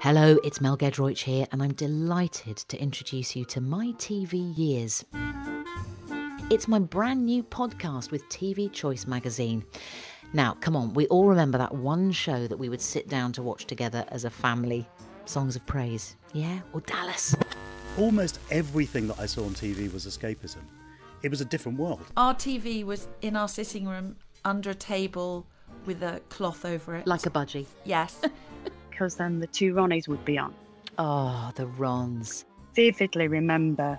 Hello, it's Mel Giedroyc here, and I'm delighted to introduce you to My TV Years. It's my brand new podcast with TV Choice magazine. Now, come on, we all remember that one show that we would sit down to watch together as a family. Songs of Praise, yeah? Or Dallas. Almost everything that I saw on TV was escapism. It was a different world. Our TV was in our sitting room, under a table, with a cloth over it. Like a budgie. Yes. Because then the Two Ronnies would be on. Oh, the Rons. Vividly remember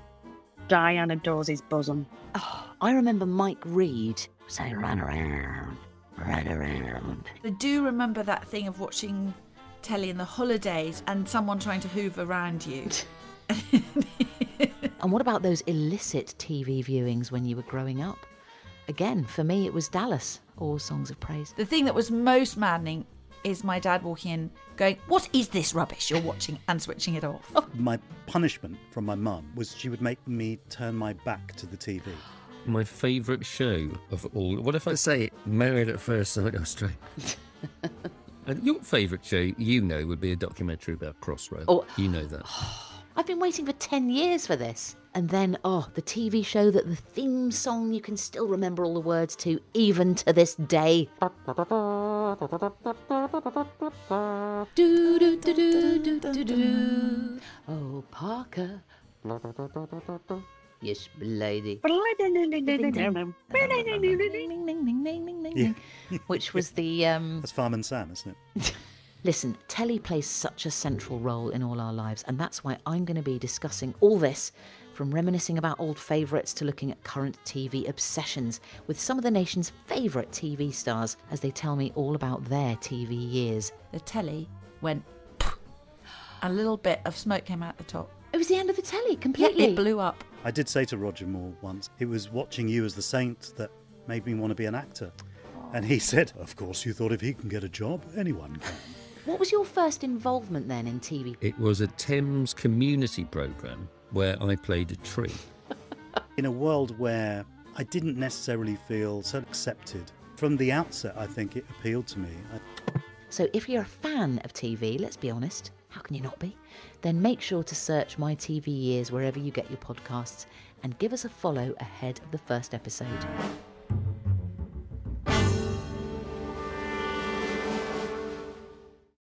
Diana Dors' bosom. Oh, I remember Mike Reed saying, "Run around, run around." I do remember that thing of watching telly in the holidays and someone trying to hoover around you. And what about those illicit TV viewings when you were growing up? Again, for me, it was Dallas or Songs of Praise. The thing that was most maddening is my dad walking in going, "What is this rubbish you're watching?" and switching it off. My punishment from my mum was she would make me turn my back to the TV. My favourite show of all... What if I say Married at First Sight? Oh, straight. And your favourite show, you know, would be a documentary about Crossroads. Oh, you know that. I've been waiting for 10 years for this. And then, oh, the TV show that the theme song you can still remember all the words to, even to this day. Oh, Parker. Yes, lady. Yeah. Which was the... That's Fireman Sam, isn't it? Listen, telly plays such a central role in all our lives, and that's why I'm going to be discussing all this, from reminiscing about old favourites to looking at current TV obsessions, with some of the nation's favourite TV stars as they tell me all about their TV years. The telly went poof. A little bit of smoke came out the top. It was the end of the telly, completely. It blew up. I did say to Roger Moore once, it was watching you as the Saint that made me want to be an actor. And he said, "Of course you thought if he can get a job, anyone can." What was your first involvement then in TV? It was a Thames community programme where I played a tree. In a world where I didn't necessarily feel so accepted, from the outset I think it appealed to me. So if you're a fan of TV, let's be honest, how can you not be? Then make sure to search My TV Years wherever you get your podcasts and give us a follow ahead of the first episode.